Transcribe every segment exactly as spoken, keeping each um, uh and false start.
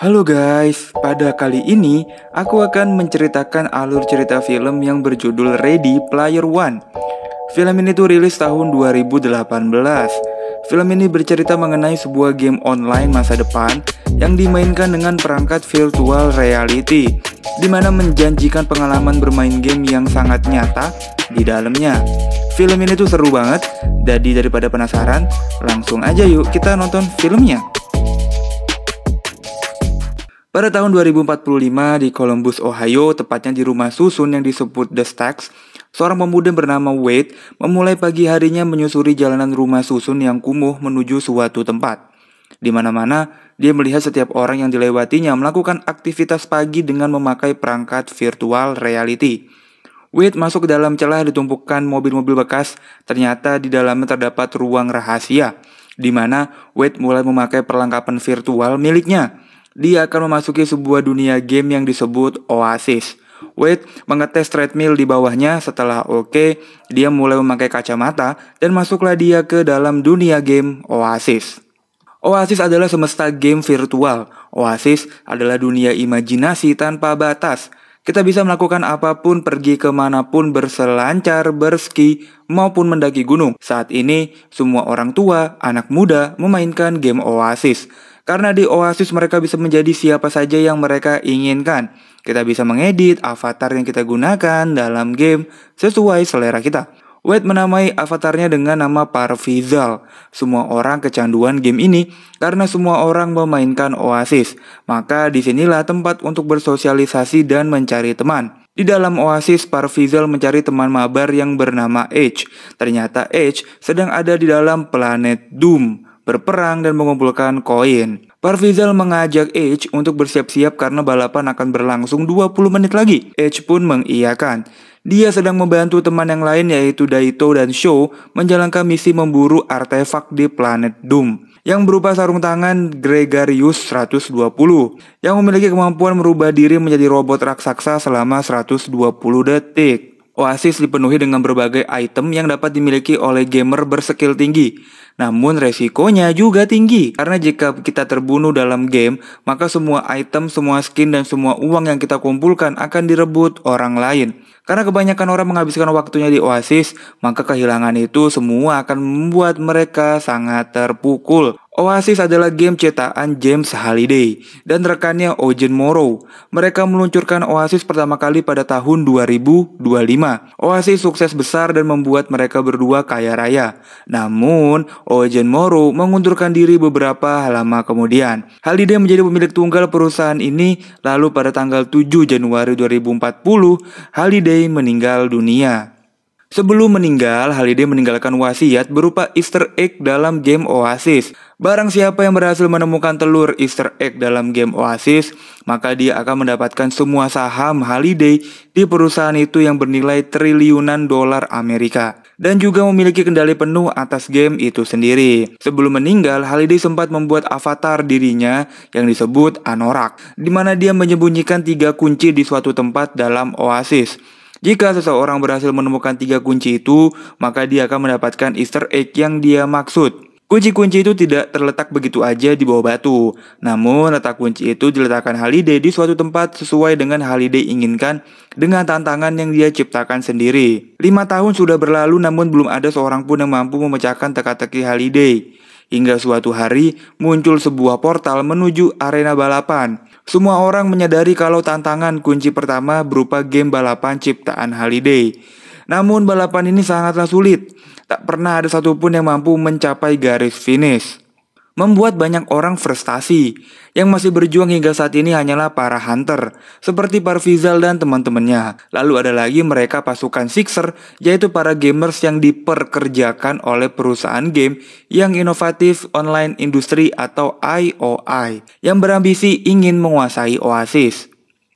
Halo guys, pada kali ini aku akan menceritakan alur cerita film yang berjudul Ready Player One. Film ini tuh rilis tahun dua ribu delapan belas. Film ini bercerita mengenai sebuah game online masa depan yang dimainkan dengan perangkat virtual reality, dimana menjanjikan pengalaman bermain game yang sangat nyata di dalamnya. Film ini tuh seru banget, jadi daripada penasaran, langsung aja yuk kita nonton filmnya. Pada tahun dua ribu empat puluh lima di Columbus, Ohio, tepatnya di rumah susun yang disebut The Stacks, seorang pemuda bernama Wade memulai pagi harinya menyusuri jalanan rumah susun yang kumuh menuju suatu tempat. Di mana-mana, dia melihat setiap orang yang dilewatinya melakukan aktivitas pagi dengan memakai perangkat virtual reality. Wade masuk ke dalam celah ditumpukan mobil-mobil bekas, ternyata di dalamnya terdapat ruang rahasia, di mana Wade mulai memakai perlengkapan virtual miliknya. Dia akan memasuki sebuah dunia game yang disebut Oasis. Wade mengetes treadmill di bawahnya. Setelah oke, dia mulai memakai kacamata dan masuklah dia ke dalam dunia game Oasis. Oasis adalah semesta game virtual. Oasis adalah dunia imajinasi tanpa batas. Kita bisa melakukan apapun, pergi kemanapun, berselancar, berski, maupun mendaki gunung. Saat ini, semua orang tua, anak muda memainkan game Oasis. Karena di Oasis mereka bisa menjadi siapa saja yang mereka inginkan. Kita bisa mengedit avatar yang kita gunakan dalam game sesuai selera kita. Wade menamai avatarnya dengan nama Parvizal. Semua orang kecanduan game ini karena semua orang memainkan Oasis. Maka disinilah tempat untuk bersosialisasi dan mencari teman. Di dalam Oasis, Parvizal mencari teman mabar yang bernama Aech. Ternyata Aech sedang ada di dalam planet Doom, berperang dan mengumpulkan koin. Parvizal mengajak Aech untuk bersiap-siap karena balapan akan berlangsung dua puluh menit lagi. Aech pun mengiyakan. Dia sedang membantu teman yang lain yaitu Daito dan Sho menjalankan misi memburu artefak di planet Doom yang berupa sarung tangan Gregorius seratus dua puluh yang memiliki kemampuan merubah diri menjadi robot raksasa selama seratus dua puluh detik. Oasis dipenuhi dengan berbagai item yang dapat dimiliki oleh gamer berskill tinggi. Namun resikonya juga tinggi, karena jika kita terbunuh dalam game, maka semua item, semua skin, dan semua uang yang kita kumpulkan akan direbut orang lain. Karena kebanyakan orang menghabiskan waktunya di Oasis, maka kehilangan itu semua akan membuat mereka sangat terpukul. Oasis adalah game ciptaan James Halliday dan rekannya Ogden Morrow. Mereka meluncurkan Oasis pertama kali pada tahun dua ribu dua puluh lima. Oasis sukses besar dan membuat mereka berdua kaya raya. Namun, Ogden Morrow mengundurkan diri beberapa lama kemudian. Halliday menjadi pemilik tunggal perusahaan ini, lalu pada tanggal tujuh Januari dua ribu empat puluh, Halliday meninggal dunia. Sebelum meninggal, Halliday meninggalkan wasiat berupa Easter egg dalam game Oasis. Barang siapa yang berhasil menemukan telur Easter egg dalam game Oasis, maka dia akan mendapatkan semua saham Halliday di perusahaan itu yang bernilai triliunan dolar Amerika, dan juga memiliki kendali penuh atas game itu sendiri. Sebelum meninggal, Halliday sempat membuat avatar dirinya yang disebut Anorak, di mana dia menyembunyikan tiga kunci di suatu tempat dalam Oasis. Jika seseorang berhasil menemukan tiga kunci itu, maka dia akan mendapatkan Easter egg yang dia maksud. Kunci-kunci itu tidak terletak begitu aja di bawah batu. Namun, letak kunci itu diletakkan Halliday di suatu tempat sesuai dengan Halliday inginkan dengan tantangan yang dia ciptakan sendiri. Lima tahun sudah berlalu namun belum ada seorang pun yang mampu memecahkan teka-teki Halliday. Hingga suatu hari, muncul sebuah portal menuju arena balapan. Semua orang menyadari kalau tantangan kunci pertama berupa game balapan ciptaan Halliday. Namun balapan ini sangatlah sulit. Tak pernah ada satupun yang mampu mencapai garis finish. Membuat banyak orang frustasi. Yang masih berjuang hingga saat ini hanyalah para hunter, seperti Parvizal dan teman-temannya. Lalu ada lagi mereka pasukan Sixer, yaitu para gamers yang diperkerjakan oleh perusahaan game yang inovatif online industri atau I O I, yang berambisi ingin menguasai Oasis.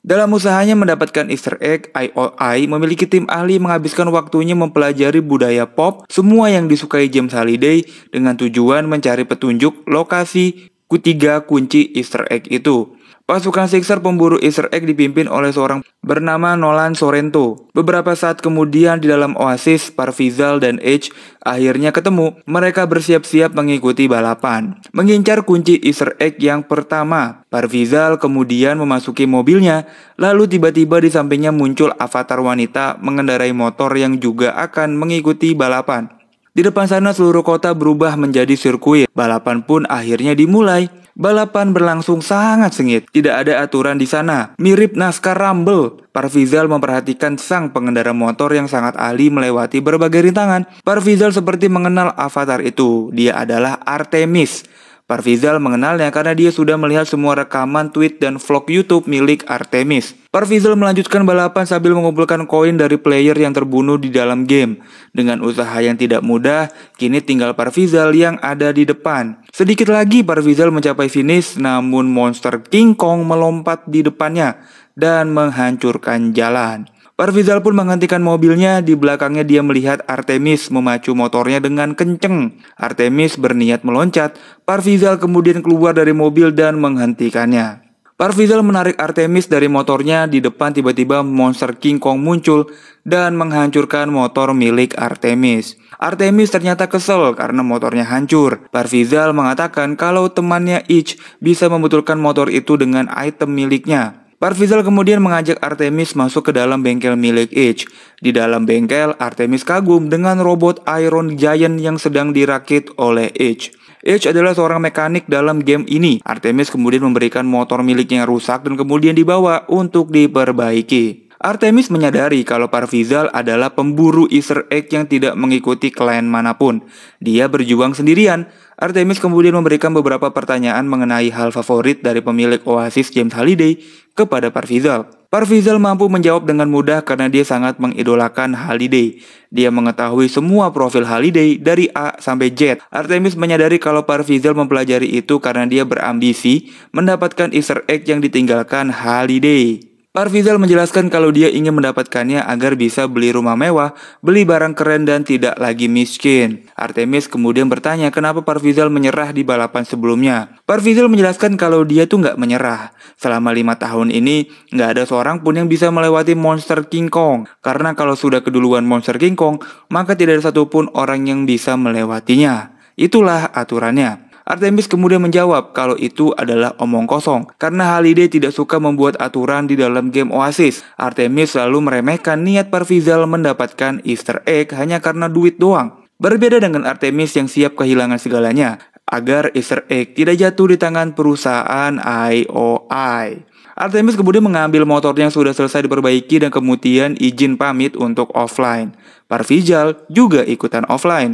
Dalam usahanya mendapatkan Easter egg, I O I memiliki tim ahli menghabiskan waktunya mempelajari budaya pop, semua yang disukai James Halliday, dengan tujuan mencari petunjuk lokasi ketiga kunci Easter egg itu. Pasukan Sixer pemburu Easter Egg dipimpin oleh seorang bernama Nolan Sorrento. Beberapa saat kemudian di dalam Oasis, Parvizal dan Aech akhirnya ketemu. Mereka bersiap-siap mengikuti balapan, mengincar kunci Easter Egg yang pertama. Parvizal kemudian memasuki mobilnya, lalu tiba-tiba di sampingnya muncul avatar wanita mengendarai motor yang juga akan mengikuti balapan. Di depan sana seluruh kota berubah menjadi sirkuit. Balapan pun akhirnya dimulai. Balapan berlangsung sangat sengit. Tidak ada aturan di sana. Mirip naskah Rumble. Parvizal memperhatikan sang pengendara motor yang sangat ahli melewati berbagai rintangan. Parvizal seperti mengenal avatar itu. Dia adalah Artemis. Parvizal mengenalnya karena dia sudah melihat semua rekaman tweet dan vlog YouTube milik Artemis. Parvizal melanjutkan balapan sambil mengumpulkan koin dari player yang terbunuh di dalam game. Dengan usaha yang tidak mudah, kini tinggal Parvizal yang ada di depan. Sedikit lagi Parvizal mencapai finish, namun monster King Kong melompat di depannya dan menghancurkan jalan. Parvizal pun menghentikan mobilnya. Di belakangnya dia melihat Artemis memacu motornya dengan kenceng. Artemis berniat meloncat. Parvizal kemudian keluar dari mobil dan menghentikannya. Parvizal menarik Artemis dari motornya. Di depan tiba-tiba monster King Kong muncul dan menghancurkan motor milik Artemis. Artemis ternyata kesel karena motornya hancur. Parvizal mengatakan kalau temannya Aech bisa membetulkan motor itu dengan item miliknya. Parvizal kemudian mengajak Artemis masuk ke dalam bengkel milik Aech. Di dalam bengkel, Artemis kagum dengan robot Iron Giant yang sedang dirakit oleh Aech. Aech adalah seorang mekanik dalam game ini. Artemis kemudian memberikan motor miliknya yang rusak dan kemudian dibawa untuk diperbaiki. Artemis menyadari kalau Parvizal adalah pemburu Easter Egg yang tidak mengikuti klien manapun. Dia berjuang sendirian. Artemis kemudian memberikan beberapa pertanyaan mengenai hal favorit dari pemilik Oasis James Halliday kepada Parvizal. Parvizal mampu menjawab dengan mudah karena dia sangat mengidolakan Halliday. Dia mengetahui semua profil Halliday dari A sampai Z. Artemis menyadari kalau Parvizal mempelajari itu karena dia berambisi mendapatkan Easter Egg yang ditinggalkan Halliday. Parvizal menjelaskan kalau dia ingin mendapatkannya agar bisa beli rumah mewah, beli barang keren dan tidak lagi miskin. Artemis kemudian bertanya kenapa Parvizal menyerah di balapan sebelumnya. Parvizal menjelaskan kalau dia tuh nggak menyerah. Selama lima tahun ini nggak ada seorang pun yang bisa melewati monster King Kong. Karena kalau sudah keduluan monster King Kong, maka tidak ada satupun orang yang bisa melewatinya. Itulah aturannya. Artemis kemudian menjawab kalau itu adalah omong kosong karena Halliday tidak suka membuat aturan di dalam game Oasis. Artemis selalu meremehkan niat Parvizal mendapatkan Easter Egg hanya karena duit doang. Berbeda dengan Artemis yang siap kehilangan segalanya agar Easter Egg tidak jatuh di tangan perusahaan I O I. Artemis kemudian mengambil motornya yang sudah selesai diperbaiki dan kemudian izin pamit untuk offline. Parvizal juga ikutan offline.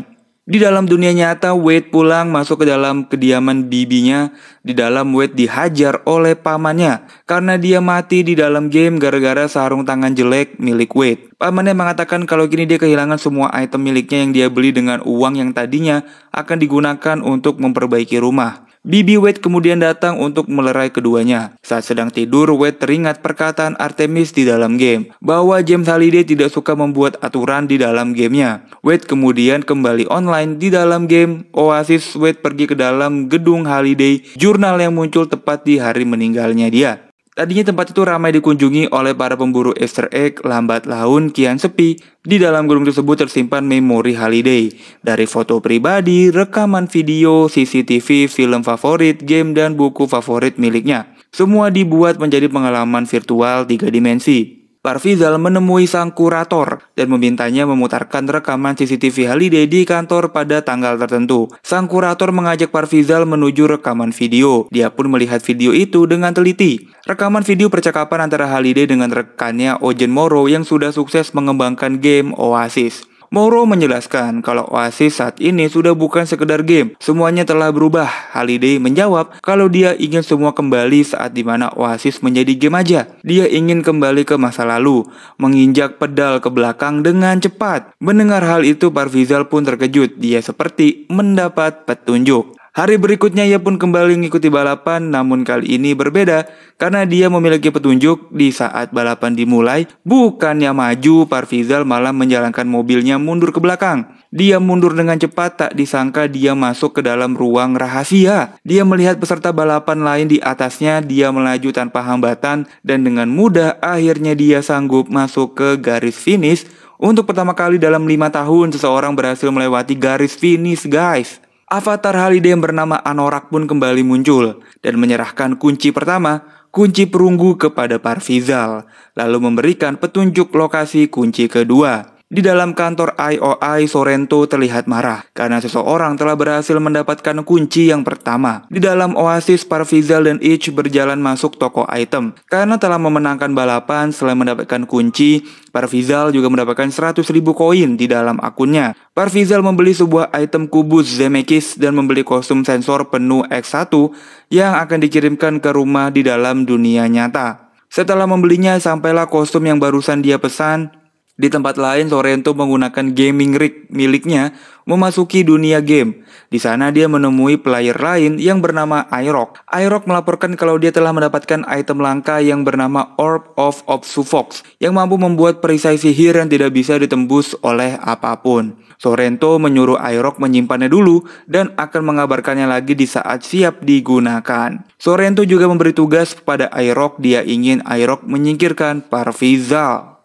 Di dalam dunia nyata, Wade pulang masuk ke dalam kediaman bibinya. Di dalam, Wade dihajar oleh pamannya karena dia mati di dalam game gara-gara sarung tangan jelek milik Wade. Pamannya mengatakan kalau kini dia kehilangan semua item miliknya yang dia beli dengan uang yang tadinya akan digunakan untuk memperbaiki rumah. Bibi Wade kemudian datang untuk melerai keduanya. Saat sedang tidur, Wade teringat perkataan Artemis di dalam game bahwa James Halliday tidak suka membuat aturan di dalam gamenya. Wade kemudian kembali online di dalam game Oasis. Wade pergi ke dalam gedung Halliday, jurnal yang muncul tepat di hari meninggalnya dia. Tadinya tempat itu ramai dikunjungi oleh para pemburu Easter Egg, lambat laun kian sepi. Di dalam gedung tersebut tersimpan memori Halliday. Dari foto pribadi, rekaman video, C C T V, film favorit, game, dan buku favorit miliknya. Semua dibuat menjadi pengalaman virtual tiga dimensi. Parvizal menemui sang kurator dan memintanya memutarkan rekaman C C T V Halliday di kantor pada tanggal tertentu. Sang kurator mengajak Parvizal menuju rekaman video. Dia pun melihat video itu dengan teliti. Rekaman video percakapan antara Halliday dengan rekannya Ogden Morrow yang sudah sukses mengembangkan game Oasis. Morrow menjelaskan kalau Oasis saat ini sudah bukan sekedar game, semuanya telah berubah. Halliday menjawab kalau dia ingin semua kembali saat dimana Oasis menjadi game aja. Dia ingin kembali ke masa lalu, menginjak pedal ke belakang dengan cepat. Mendengar hal itu, Parvizal pun terkejut. Dia seperti mendapat petunjuk. Hari berikutnya ia pun kembali mengikuti balapan, namun kali ini berbeda karena dia memiliki petunjuk. Di saat balapan dimulai, bukannya maju, Parvizal malah menjalankan mobilnya mundur ke belakang. Dia mundur dengan cepat, tak disangka dia masuk ke dalam ruang rahasia. Dia melihat peserta balapan lain di atasnya, dia melaju tanpa hambatan dan dengan mudah akhirnya dia sanggup masuk ke garis finish. Untuk pertama kali dalam lima tahun seseorang berhasil melewati garis finish, guys. Avatar Halliday yang bernama Anorak pun kembali muncul dan menyerahkan kunci pertama, kunci perunggu, kepada Parvizal, lalu memberikan petunjuk lokasi kunci kedua. Di dalam kantor I O I, Sorrento terlihat marah karena seseorang telah berhasil mendapatkan kunci yang pertama. Di dalam Oasis, Parvizal dan Aech berjalan masuk toko item. Karena telah memenangkan balapan, selain mendapatkan kunci, Parvizal juga mendapatkan seratus ribu koin di dalam akunnya. Parvizal membeli sebuah item kubus Zemekis dan membeli kostum sensor penuh X satu yang akan dikirimkan ke rumah di dalam dunia nyata. Setelah membelinya, sampailah kostum yang barusan dia pesan. Di tempat lain, Sorrento menggunakan gaming rig miliknya memasuki dunia game. Di sana dia menemui player lain yang bernama i-R zero k. i-R zero k melaporkan kalau dia telah mendapatkan item langka yang bernama Orb of Opsufox yang mampu membuat perisai sihir yang tidak bisa ditembus oleh apapun. Sorrento menyuruh i-R zero k menyimpannya dulu dan akan mengabarkannya lagi di saat siap digunakan. Sorrento juga memberi tugas kepada i-R zero k, dia ingin i-R zero k menyingkirkan Parvizal.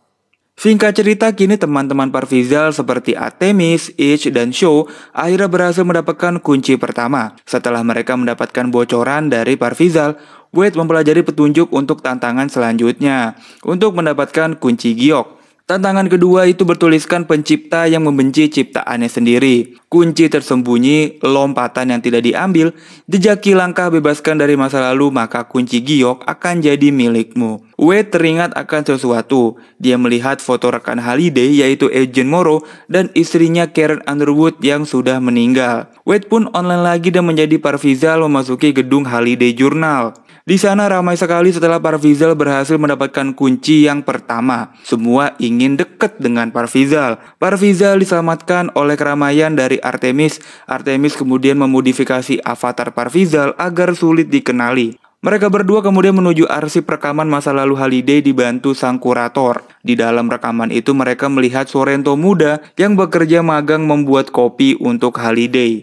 Singkat cerita, kini teman-teman Parvizal seperti Artemis, Aech, dan Sho akhirnya berhasil mendapatkan kunci pertama. Setelah mereka mendapatkan bocoran dari Parvizal, Wade mempelajari petunjuk untuk tantangan selanjutnya untuk mendapatkan kunci giok. Tantangan kedua itu bertuliskan pencipta yang membenci ciptaannya sendiri. Kunci tersembunyi, lompatan yang tidak diambil, jejaki langkah bebaskan dari masa lalu, maka kunci giok akan jadi milikmu. Wade teringat akan sesuatu. Dia melihat foto rekan Halliday, yaitu Ogden Morrow dan istrinya Karen Underwood yang sudah meninggal. Wade pun online lagi dan menjadi Parvizal memasuki gedung Halliday Journal. Di sana ramai sekali setelah Parvizal berhasil mendapatkan kunci yang pertama. Semua ingin dekat dengan Parvizal. Parvizal diselamatkan oleh keramaian dari Artemis. Artemis kemudian memodifikasi avatar Parvizal agar sulit dikenali. Mereka berdua kemudian menuju arsip rekaman masa lalu Halliday dibantu sang kurator. Di dalam rekaman itu mereka melihat Sorrento muda yang bekerja magang membuat kopi untuk Halliday.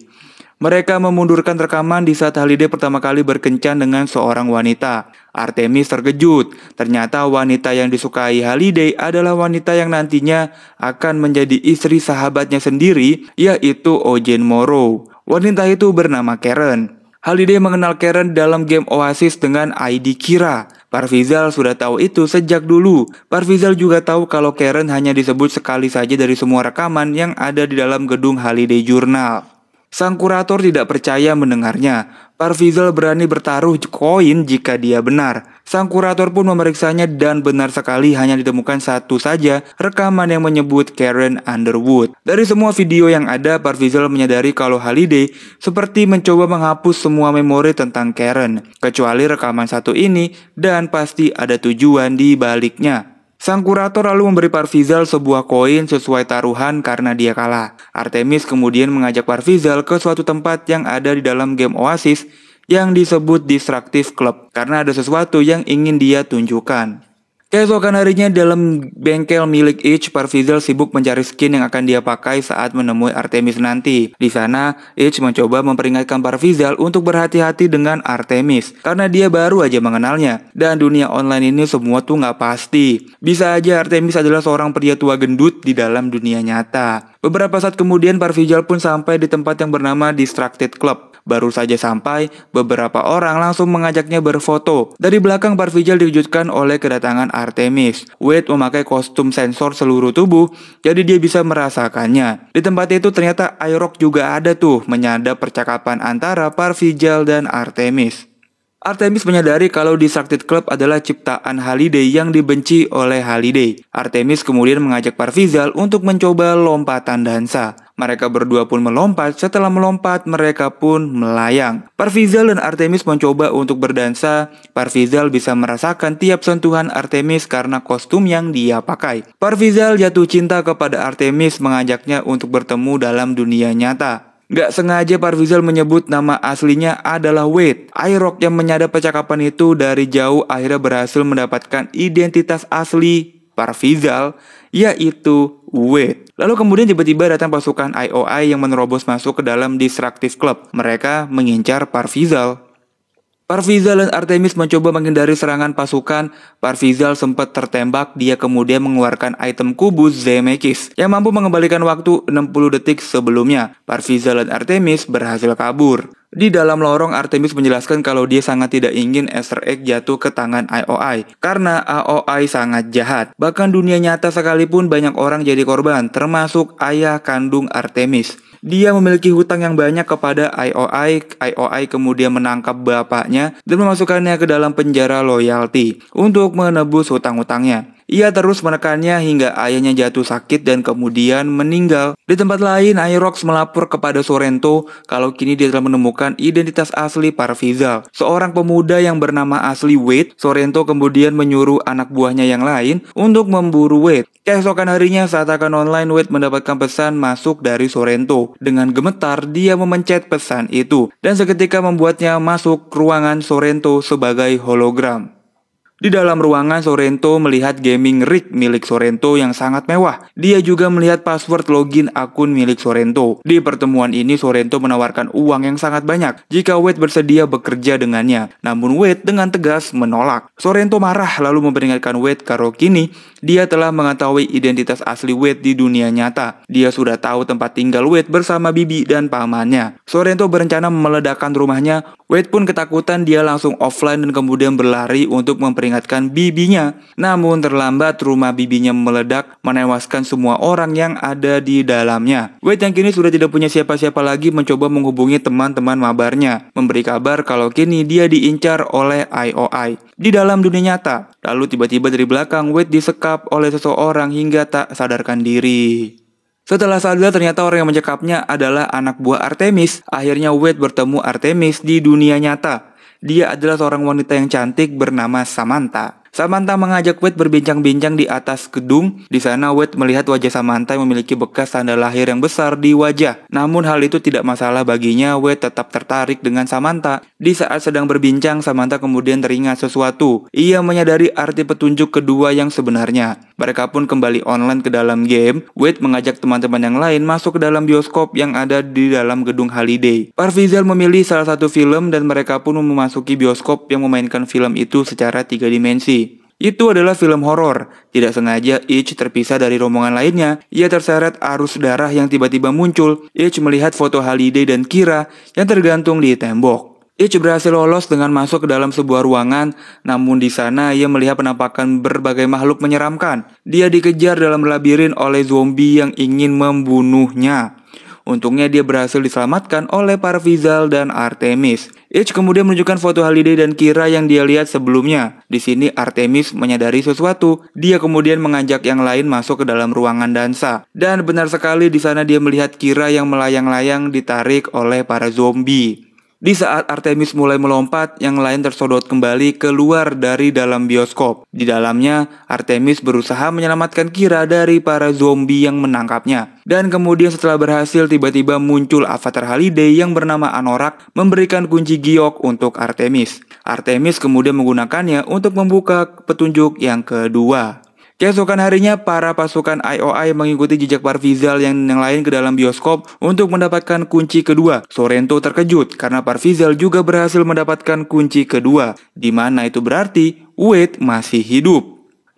Mereka memundurkan rekaman di saat Halliday pertama kali berkencan dengan seorang wanita. Artemis terkejut, ternyata wanita yang disukai Halliday adalah wanita yang nantinya akan menjadi istri sahabatnya sendiri, yaitu Ogden Morrow. Wanita itu bernama Karen. Halliday mengenal Karen dalam game Oasis dengan I D Kira. Parvizal sudah tahu itu sejak dulu. Parvizal juga tahu kalau Karen hanya disebut sekali saja dari semua rekaman yang ada di dalam gedung Halliday Journal. Sang kurator tidak percaya mendengarnya. Parvizal berani bertaruh koin jika dia benar. Sang kurator pun memeriksanya dan benar sekali hanya ditemukan satu saja rekaman yang menyebut Karen Underwood. Dari semua video yang ada, Parvizal menyadari kalau Halliday seperti mencoba menghapus semua memori tentang Karen, kecuali rekaman satu ini, dan pasti ada tujuan di baliknya. Sang kurator lalu memberi Parvizal sebuah koin sesuai taruhan karena dia kalah. Artemis kemudian mengajak Parvizal ke suatu tempat yang ada di dalam game Oasis yang disebut Distracted Club karena ada sesuatu yang ingin dia tunjukkan. Keesokan harinya dalam bengkel milik Aech, Parvizal sibuk mencari skin yang akan dia pakai saat menemui Artemis nanti. Di sana, Aech mencoba memperingatkan Parvizal untuk berhati-hati dengan Artemis karena dia baru aja mengenalnya. Dan dunia online ini semua tuh nggak pasti. Bisa aja Artemis adalah seorang pria tua gendut di dalam dunia nyata. Beberapa saat kemudian, Parvizal pun sampai di tempat yang bernama Distracted Club. Baru saja sampai, beberapa orang langsung mengajaknya berfoto. Dari belakang, Parvizal dikejutkan oleh kedatangan Artemis. Wade memakai kostum sensor seluruh tubuh, jadi dia bisa merasakannya. Di tempat itu ternyata i-R zero k juga ada tuh, menyadap percakapan antara Parvizal dan Artemis. Artemis menyadari kalau Distracted Club adalah ciptaan Halliday yang dibenci oleh Halliday. Artemis kemudian mengajak Parvizal untuk mencoba lompatan dansa. Mereka berdua pun melompat, setelah melompat mereka pun melayang. Parvizal dan Artemis mencoba untuk berdansa. Parvizal bisa merasakan tiap sentuhan Artemis karena kostum yang dia pakai. Parvizal jatuh cinta kepada Artemis, mengajaknya untuk bertemu dalam dunia nyata. Nggak sengaja Parvizal menyebut nama aslinya adalah Wade. i-R zero k yang menyadap percakapan itu dari jauh akhirnya berhasil mendapatkan identitas asli Parvizal, yaitu Wade. Lalu kemudian tiba-tiba datang pasukan I O I yang menerobos masuk ke dalam Distracted Club. Mereka mengincar Parvizal. Parvizal dan Artemis mencoba menghindari serangan pasukan. Parvizal sempat tertembak, dia kemudian mengeluarkan item kubus Zemekis yang mampu mengembalikan waktu enam puluh detik sebelumnya. Parvizal dan Artemis berhasil kabur. Di dalam lorong, Artemis menjelaskan kalau dia sangat tidak ingin i-R zero k jatuh ke tangan I O I, karena I O I sangat jahat. Bahkan dunia nyata sekalipun banyak orang jadi korban, termasuk ayah kandung Artemis. Dia memiliki hutang yang banyak kepada I O I, I O I kemudian menangkap bapaknya dan memasukkannya ke dalam penjara loyalty untuk menebus hutang-hutangnya. Ia terus menekannya hingga ayahnya jatuh sakit dan kemudian meninggal. Di tempat lain, i-R zero k melapor kepada Sorrento kalau kini dia telah menemukan identitas asli Parvizal, seorang pemuda yang bernama asli Wade. Sorrento kemudian menyuruh anak buahnya yang lain untuk memburu Wade. Keesokan harinya saat akan online, Wade mendapatkan pesan masuk dari Sorrento. Dengan gemetar, dia memencet pesan itu dan seketika membuatnya masuk ruangan Sorrento sebagai hologram. Di dalam ruangan, Sorrento melihat gaming rig milik Sorrento yang sangat mewah. Dia juga melihat password login akun milik Sorrento. Di pertemuan ini, Sorrento menawarkan uang yang sangat banyak jika Wade bersedia bekerja dengannya. Namun Wade dengan tegas menolak. Sorrento marah lalu memperingatkan Wade kalau kini dia telah mengetahui identitas asli Wade di dunia nyata. Dia sudah tahu tempat tinggal Wade bersama bibi dan pamannya. Sorrento berencana meledakkan rumahnya. Wade pun ketakutan, dia langsung offline dan kemudian berlari untuk memperingatkan bibinya. Namun terlambat, rumah bibinya meledak menewaskan semua orang yang ada di dalamnya. Wade yang kini sudah tidak punya siapa-siapa lagi mencoba menghubungi teman-teman mabarnya, memberi kabar kalau kini dia diincar oleh I O I di dalam dunia nyata. Lalu tiba-tiba dari belakang Wade disekap oleh seseorang hingga tak sadarkan diri. Setelah sadar, ternyata orang yang mencekapnya adalah anak buah Artemis. Akhirnya Wade bertemu Artemis di dunia nyata. Dia adalah seorang wanita yang cantik bernama Samantha. Samantha mengajak Wade berbincang-bincang di atas gedung. Di sana Wade melihat wajah Samantha yang memiliki bekas tanda lahir yang besar di wajah. Namun hal itu tidak masalah baginya, Wade tetap tertarik dengan Samantha. Di saat sedang berbincang, Samantha kemudian teringat sesuatu. Ia menyadari arti petunjuk kedua yang sebenarnya. Mereka pun kembali online ke dalam game. Wade mengajak teman-teman yang lain masuk ke dalam bioskop yang ada di dalam gedung Halliday. Parvizal memilih salah satu film dan mereka pun memasuki bioskop yang memainkan film itu secara tiga dimensi. Itu adalah film horor. Tidak sengaja Aech terpisah dari rombongan lainnya. Ia terseret arus darah yang tiba-tiba muncul. Aech melihat foto Halliday dan Kira yang tergantung di tembok. Aech berhasil lolos dengan masuk ke dalam sebuah ruangan, namun di sana ia melihat penampakan berbagai makhluk menyeramkan. Dia dikejar dalam labirin oleh zombie yang ingin membunuhnya. Untungnya dia berhasil diselamatkan oleh Parvizal dan Artemis. Aech kemudian menunjukkan foto Halliday dan Kira yang dia lihat sebelumnya. Di sini Artemis menyadari sesuatu. Dia kemudian mengajak yang lain masuk ke dalam ruangan dansa. Dan benar sekali di sana dia melihat Kira yang melayang-layang ditarik oleh para zombie. Di saat Artemis mulai melompat, yang lain tersodot kembali keluar dari dalam bioskop. Di dalamnya, Artemis berusaha menyelamatkan Kira dari para zombie yang menangkapnya. Dan kemudian setelah berhasil, tiba-tiba muncul avatar Halliday yang bernama Anorak memberikan kunci giok untuk Artemis. Artemis kemudian menggunakannya untuk membuka petunjuk yang kedua. Keesokan harinya, para pasukan I O I mengikuti jejak Parvizal yang, yang lain ke dalam bioskop untuk mendapatkan kunci kedua. Sorrento terkejut karena Parvizal juga berhasil mendapatkan kunci kedua, di mana itu berarti Wade masih hidup.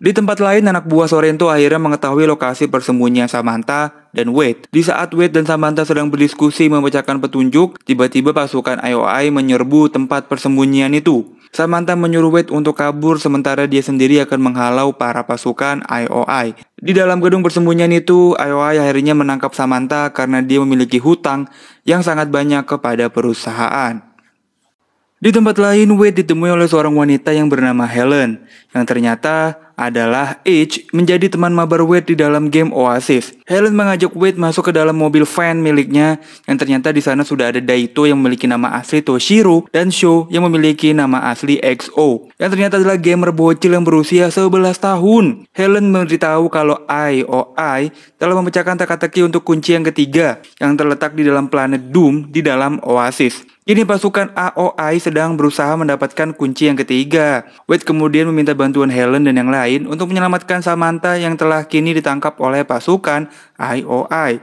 Di tempat lain, anak buah Sorrento akhirnya mengetahui lokasi persembunyian Samantha dan Wade. Di saat Wade dan Samantha sedang berdiskusi memecahkan petunjuk, tiba-tiba pasukan I O I menyerbu tempat persembunyian itu. Samantha menyuruh Wade untuk kabur sementara dia sendiri akan menghalau para pasukan I O I. Di dalam gedung persembunyian itu, I O I akhirnya menangkap Samantha karena dia memiliki hutang yang sangat banyak kepada perusahaan. Di tempat lain, Wade ditemui oleh seorang wanita yang bernama Helen, yang ternyata adalah Aech menjadi teman mabar Wade di dalam game Oasis. Helen mengajak Wade masuk ke dalam mobil van miliknya yang ternyata di sana sudah ada Daito yang memiliki nama asli Toshiro dan Sho yang memiliki nama asli X O yang ternyata adalah gamer bocil yang berusia sebelas tahun. Helen memberitahu kalau I O I telah memecahkan teka-teki untuk kunci yang ketiga yang terletak di dalam planet Doom di dalam Oasis. Kini pasukan I O I sedang berusaha mendapatkan kunci yang ketiga. Wade kemudian meminta bantuan Helen dan yang lain untuk menyelamatkan Samantha yang telah kini ditangkap oleh pasukan I O I.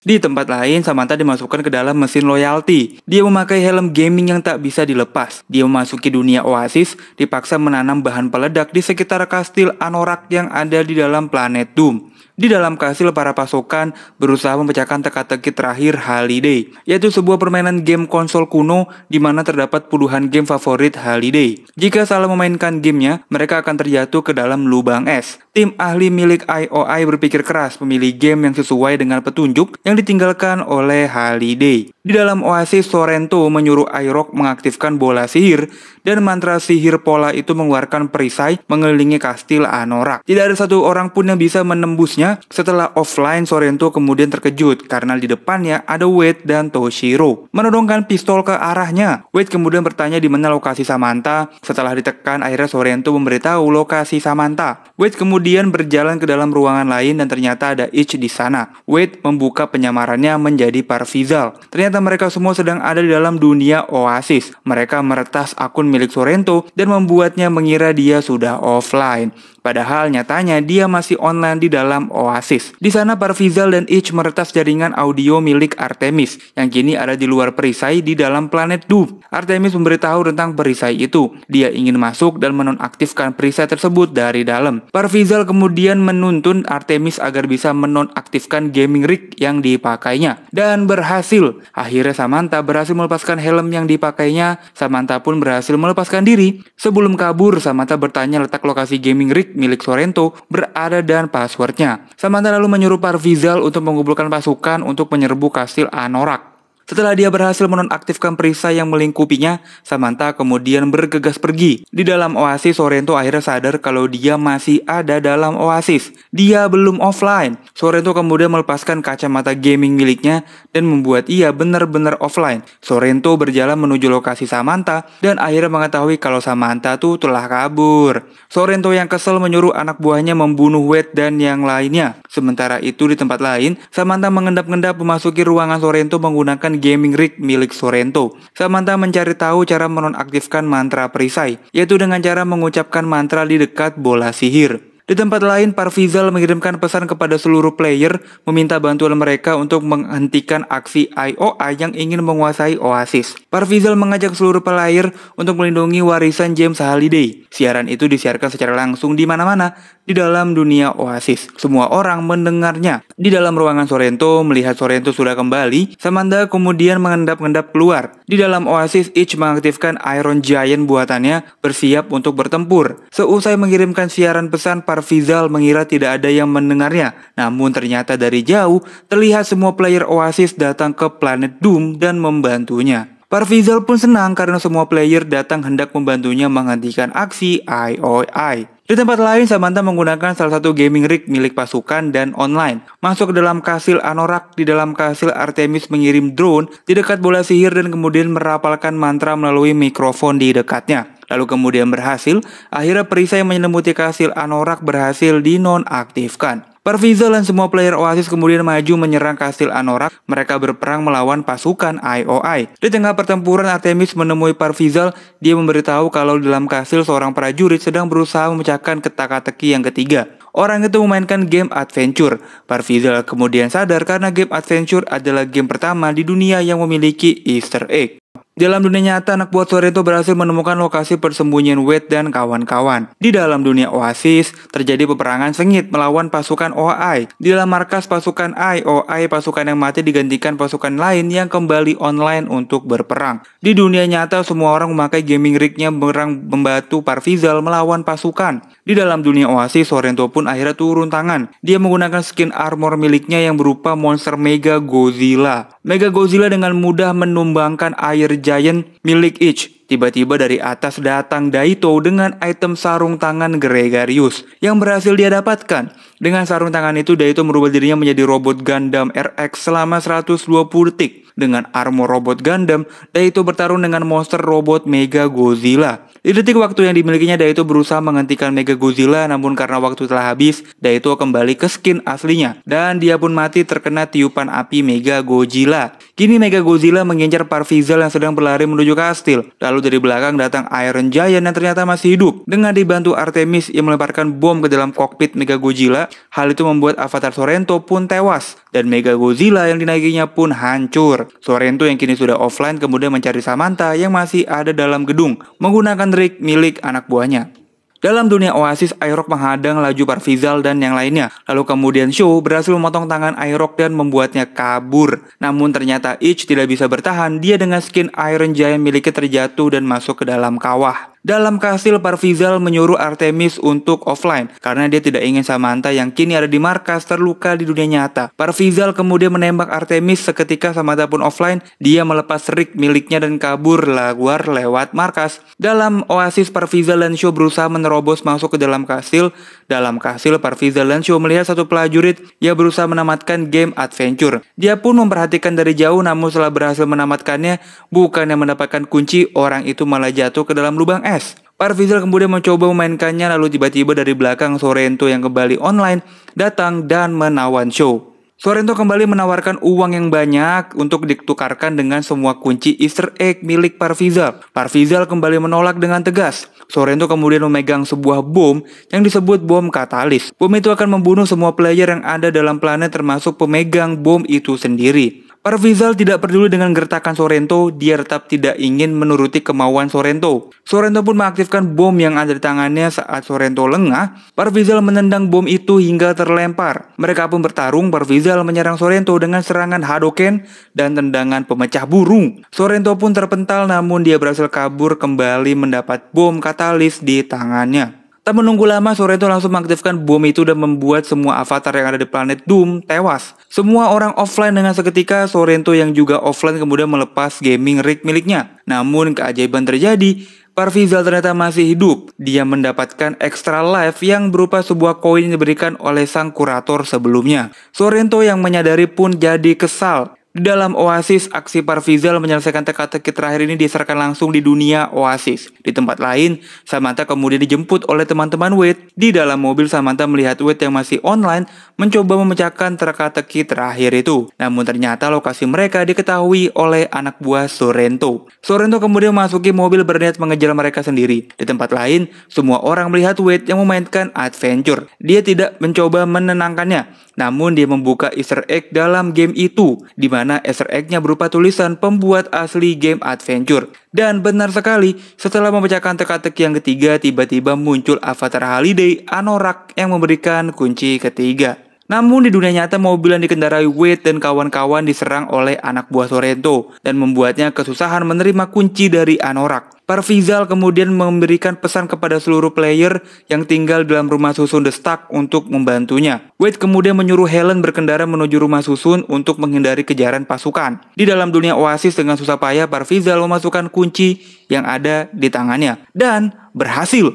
Di tempat lain, Samantha dimasukkan ke dalam mesin loyalty. Dia memakai helm gaming yang tak bisa dilepas. Dia memasuki dunia Oasis, dipaksa menanam bahan peledak di sekitar kastil Anorak yang ada di dalam planet Doom. Di dalam kastil, para pasukan berusaha memecahkan teka-teki terakhir Halliday, yaitu sebuah permainan game konsol kuno di mana terdapat puluhan game favorit Halliday. Jika salah memainkan gamenya, mereka akan terjatuh ke dalam lubang es. Tim ahli milik I O I berpikir keras memilih game yang sesuai dengan petunjuk yang ditinggalkan oleh Halliday. Di dalam Oasis, Sorrento menyuruh i-R zero k mengaktifkan bola sihir dan mantra sihir pola itu mengeluarkan perisai mengelilingi kastil Anorak. Tidak ada satu orang pun yang bisa menembusnya. Setelah offline, Sorrento kemudian terkejut karena di depannya ada Wade dan Toshiro menodongkan pistol ke arahnya. Wade kemudian bertanya di mana lokasi Samantha. Setelah ditekan, akhirnya Sorrento memberitahu lokasi Samantha. Wade kemudian berjalan ke dalam ruangan lain dan ternyata ada Aech di sana. Wade membuka penyakit penyamarannya menjadi Parvizal. Ternyata mereka semua sedang ada di dalam dunia Oasis. Mereka meretas akun milik Sorrento dan membuatnya mengira dia sudah offline. Padahal nyatanya dia masih online di dalam Oasis. Di sana Parvizal dan Aech meretas jaringan audio milik Artemis yang kini ada di luar perisai di dalam planet Doom. Artemis memberitahu tentang perisai itu. Dia ingin masuk dan menonaktifkan perisai tersebut dari dalam. Parvizal kemudian menuntun Artemis agar bisa menonaktifkan gaming rig yang di dipakainya dan berhasil. Akhirnya Samantha berhasil melepaskan helm yang dipakainya. Samantha pun berhasil melepaskan diri. Sebelum kabur, Samantha bertanya letak lokasi gaming rig milik Sorrento berada dan passwordnya. Samantha lalu menyuruh Parvizal untuk mengumpulkan pasukan untuk menyerbu kastil Anorak. Setelah dia berhasil menonaktifkan perisai yang melingkupinya, Samantha kemudian bergegas pergi. Di dalam Oasis, Sorrento akhirnya sadar kalau dia masih ada dalam Oasis. Dia belum offline. Sorrento kemudian melepaskan kacamata gaming miliknya dan membuat ia benar-benar offline. Sorrento berjalan menuju lokasi Samantha dan akhirnya mengetahui kalau Samantha tuh telah kabur. Sorrento yang kesel menyuruh anak buahnya membunuh Wade dan yang lainnya. Sementara itu di tempat lain, Samantha mengendap-endap memasuki ruangan Sorrento menggunakan gaming rig milik Sorrento. Samantha mencari tahu cara menonaktifkan mantra perisai, yaitu dengan cara mengucapkan mantra di dekat bola sihir. Di tempat lain, Parvizal mengirimkan pesan kepada seluruh player meminta bantuan mereka untuk menghentikan aksi I O I yang ingin menguasai Oasis. Parvizal mengajak seluruh player untuk melindungi warisan James Halliday. Siaran itu disiarkan secara langsung di mana-mana di dalam dunia Oasis. Semua orang mendengarnya. Di dalam ruangan Sorrento, melihat Sorrento sudah kembali, Samantha kemudian mengendap-endap keluar. Di dalam Oasis, Aech mengaktifkan Iron Giant buatannya bersiap untuk bertempur. Seusai mengirimkan siaran pesan, Parvizal mengira tidak ada yang mendengarnya. Namun ternyata dari jauh terlihat semua player Oasis datang ke planet Doom dan membantunya. Parvizal pun senang karena semua player datang hendak membantunya menghentikan aksi I O I. Di tempat lain, Samantha menggunakan salah satu gaming rig milik pasukan dan online masuk ke dalam kastil Anorak. Di dalam kastil, Artemis mengirim drone di dekat bola sihir dan kemudian merapalkan mantra melalui mikrofon di dekatnya. Lalu kemudian berhasil, akhirnya perisai yang menyelimuti kastil Anorak berhasil dinonaktifkan. Parvizal dan semua player Oasis kemudian maju menyerang kastil Anorak. Mereka berperang melawan pasukan I O I. Di tengah pertempuran, Artemis menemui Parvizal. Dia memberitahu kalau dalam kastil seorang prajurit sedang berusaha memecahkan teka-teki yang ketiga. Orang itu memainkan game adventure. Parvizal kemudian sadar karena game adventure adalah game pertama di dunia yang memiliki Easter egg. Dalam dunia nyata, anak buah Sorrento berhasil menemukan lokasi persembunyian Wade dan kawan-kawan. Di dalam dunia Oasis, terjadi peperangan sengit melawan pasukan O I. Di dalam markas pasukan I O I, pasukan yang mati digantikan pasukan lain yang kembali online untuk berperang. Di dunia nyata, semua orang memakai gaming rignya berang membantu Parvizal melawan pasukan. Di Di dalam dunia Oasis, Sorrento pun akhirnya turun tangan. Dia menggunakan skin armor miliknya yang berupa monster Mega Godzilla. Mega Godzilla dengan mudah menumbangkan Iron Giant milik Aech. Tiba-tiba dari atas datang Daito dengan item sarung tangan Gregorius yang berhasil dia dapatkan. Dengan sarung tangan itu, Daito merubah dirinya menjadi robot Gundam R X selama seratus dua puluh detik. Dengan armor robot Gundam, Daito bertarung dengan monster robot Mega Godzilla. Di detik waktu yang dimilikinya, Daito berusaha menghentikan Mega Godzilla, namun karena waktu telah habis, Daito kembali ke skin aslinya. Dan dia pun mati terkena tiupan api Mega Godzilla. Kini Mega Godzilla mengincar Parvizal yang sedang berlari menuju kastil. Lalu dari belakang datang Iron Giant yang ternyata masih hidup. Dengan dibantu Artemis yang melemparkan bom ke dalam kokpit Mega Godzilla, hal itu membuat avatar Sorrento pun tewas. Dan Mega Godzilla yang dinaikinya pun hancur. Sorrento yang kini sudah offline kemudian mencari Samantha yang masih ada dalam gedung, menggunakan trik milik anak buahnya. Dalam dunia Oasis, i-R zero k menghadang laju Parvizal dan yang lainnya. Lalu kemudian Sho berhasil memotong tangan i-R zero k dan membuatnya kabur. Namun ternyata Aech tidak bisa bertahan, dia dengan skin Iron Giant miliknya terjatuh dan masuk ke dalam kawah. Dalam kastil, Parvizal menyuruh Artemis untuk offline karena dia tidak ingin Samantha yang kini ada di markas terluka di dunia nyata. Parvizal kemudian menembak Artemis. Seketika Samantha pun offline, dia melepas rig miliknya dan kabur keluar lewat markas. Dalam Oasis, Parvizal dan Sho berusaha menerobos masuk ke dalam kastil. Dalam kastil, Parvizal dan Sho melihat satu prajurit yang berusaha menamatkan game adventure. Dia pun memperhatikan dari jauh, namun setelah berhasil menamatkannya, bukannya mendapatkan kunci, orang itu malah jatuh ke dalam lubang es. Parvizal kemudian mencoba memainkannya, lalu tiba-tiba dari belakang Sorrento yang kembali online datang dan menawan Sho. Sorrento kembali menawarkan uang yang banyak untuk ditukarkan dengan semua kunci Easter egg milik Parvizal. Parvizal kembali menolak dengan tegas. Sorrento kemudian memegang sebuah bom yang disebut bom katalis. Bom itu akan membunuh semua player yang ada dalam planet termasuk pemegang bom itu sendiri. Parvizal tidak peduli dengan gertakan Sorrento, dia tetap tidak ingin menuruti kemauan Sorrento. Sorrento pun mengaktifkan bom yang ada di tangannya. Saat Sorrento lengah, Parvizal menendang bom itu hingga terlempar. Mereka pun bertarung, Parvizal menyerang Sorrento dengan serangan Hadoken dan tendangan pemecah burung. Sorrento pun terpental, namun dia berhasil kabur kembali mendapat bom katalis di tangannya. Tak menunggu lama, Sorrento langsung mengaktifkan bom itu dan membuat semua avatar yang ada di planet Doom tewas. Semua orang offline dengan seketika. Sorrento yang juga offline kemudian melepas gaming rig miliknya. Namun keajaiban terjadi, Parvizal ternyata masih hidup. Dia mendapatkan extra life yang berupa sebuah koin yang diberikan oleh sang kurator sebelumnya. Sorrento yang menyadari pun jadi kesal. Di dalam Oasis, aksi Parvizal menyelesaikan teka-teki terakhir ini diserahkan langsung di dunia Oasis. Di tempat lain, Samantha kemudian dijemput oleh teman-teman Wade. Di dalam mobil, Samantha melihat Wade yang masih online mencoba memecahkan teka-teki terakhir itu. Namun ternyata lokasi mereka diketahui oleh anak buah Sorrento. Sorrento kemudian memasuki mobil berniat mengejar mereka sendiri. Di tempat lain, semua orang melihat Wade yang memainkan adventure. Dia tidak mencoba menenangkannya, namun dia membuka Easter egg dalam game itu, di mana Easter egg-nya berupa tulisan pembuat asli game adventure. Dan benar sekali, setelah memecahkan teka-teki yang ketiga, tiba-tiba muncul avatar Halliday, Anorak, yang memberikan kunci ketiga. Namun di dunia nyata, mobil yang dikendarai Wade dan kawan-kawan diserang oleh anak buah Sorrento dan membuatnya kesusahan menerima kunci dari Anorak. Parvizal kemudian memberikan pesan kepada seluruh player yang tinggal dalam rumah susun The Stacks untuk membantunya. Wade kemudian menyuruh Helen berkendara menuju rumah susun untuk menghindari kejaran pasukan. Di dalam dunia Oasis, dengan susah payah Parvizal memasukkan kunci yang ada di tangannya dan berhasil.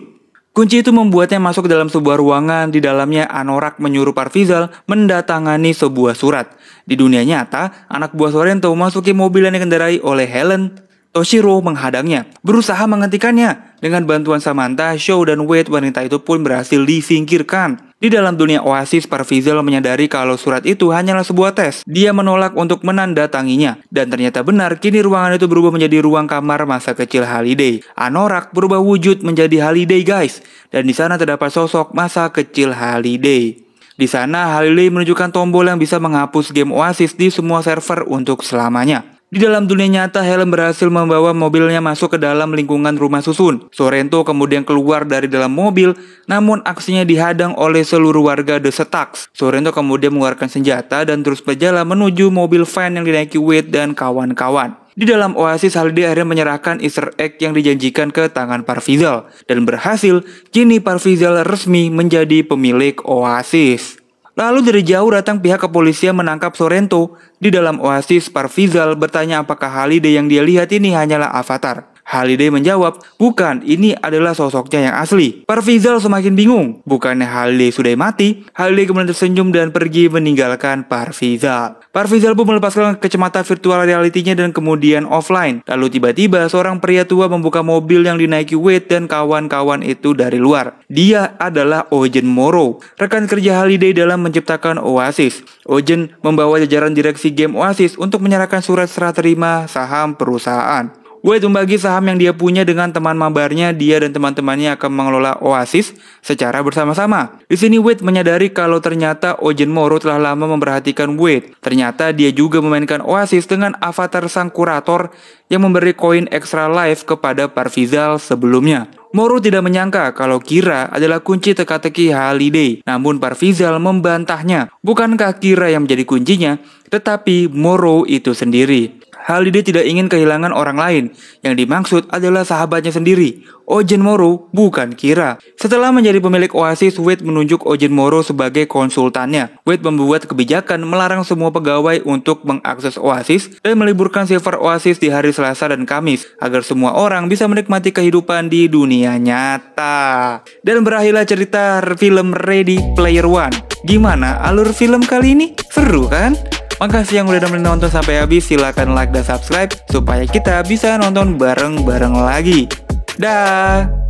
Kunci itu membuatnya masuk ke dalam sebuah ruangan. Di dalamnya, Anorak menyuruh Parvizal mendatangani sebuah surat. Di dunia nyata, anak buah Sorrento memasuki mobil yang dikendarai oleh Helen. Toshiro menghadangnya, berusaha menghentikannya. Dengan bantuan Samantha, Sho, dan Wade, wanita itu pun berhasil disingkirkan. Di dalam dunia Oasis, Parvizal menyadari kalau surat itu hanyalah sebuah tes. Dia menolak untuk menandatanginya. Dan ternyata benar, kini ruangan itu berubah menjadi ruang kamar masa kecil Halliday. Anorak berubah wujud menjadi Halliday, guys. Dan di sana terdapat sosok masa kecil Halliday. Di sana, Halliday menunjukkan tombol yang bisa menghapus game Oasis di semua server untuk selamanya. Di dalam dunia nyata, Helen berhasil membawa mobilnya masuk ke dalam lingkungan rumah susun. Sorrento kemudian keluar dari dalam mobil, namun aksinya dihadang oleh seluruh warga The Stacks. Sorrento kemudian mengeluarkan senjata dan terus berjalan menuju mobil van yang dinaiki Wade dan kawan-kawan. Di dalam Oasis, Halliday akhirnya menyerahkan Easter egg yang dijanjikan ke tangan Parvizal, dan berhasil kini Parvizal resmi menjadi pemilik Oasis. Lalu dari jauh datang pihak kepolisian menangkap Sorrento. Di dalam Oasis, Parvizal bertanya apakah Halliday yang dia lihat ini hanyalah avatar. Halliday menjawab, bukan, ini adalah sosoknya yang asli. Parvizal semakin bingung, bukannya Halliday sudah mati. Halliday kemudian tersenyum dan pergi meninggalkan Parvizal. Parvizal pun melepaskan kacamata virtual realitinya dan kemudian offline. Lalu tiba-tiba seorang pria tua membuka mobil yang dinaiki Wade dan kawan-kawan itu dari luar. Dia adalah Ogden Morrow, rekan kerja Halliday dalam menciptakan Oasis. Ogden membawa jajaran direksi game Oasis untuk menyerahkan surat serah terima saham perusahaan. Wade membagi saham yang dia punya dengan teman mabarnya. Dia dan teman-temannya akan mengelola Oasis secara bersama-sama. Di sini Wade menyadari kalau ternyata Ogden Morrow telah lama memperhatikan Wade. Ternyata dia juga memainkan Oasis dengan avatar sang kurator yang memberi koin extra life kepada Parvizal sebelumnya. Morrow tidak menyangka kalau Kira adalah kunci teka-teki Halliday. Namun Parvizal membantahnya. Bukankah Kira yang menjadi kuncinya, tetapi Morrow itu sendiri. Halliday tidak ingin kehilangan orang lain, yang dimaksud adalah sahabatnya sendiri, Ogden Morrow, bukan Kira. Setelah menjadi pemilik Oasis, Wade menunjuk Ogden Morrow sebagai konsultannya. Wade membuat kebijakan melarang semua pegawai untuk mengakses Oasis dan meliburkan server Oasis di hari Selasa dan Kamis, agar semua orang bisa menikmati kehidupan di dunia nyata. Dan berakhirlah cerita film Ready Player One. Gimana alur film kali ini? Seru kan? Makasih yang udah nonton sampai habis, silahkan like dan subscribe supaya kita bisa nonton bareng-bareng lagi. Dah.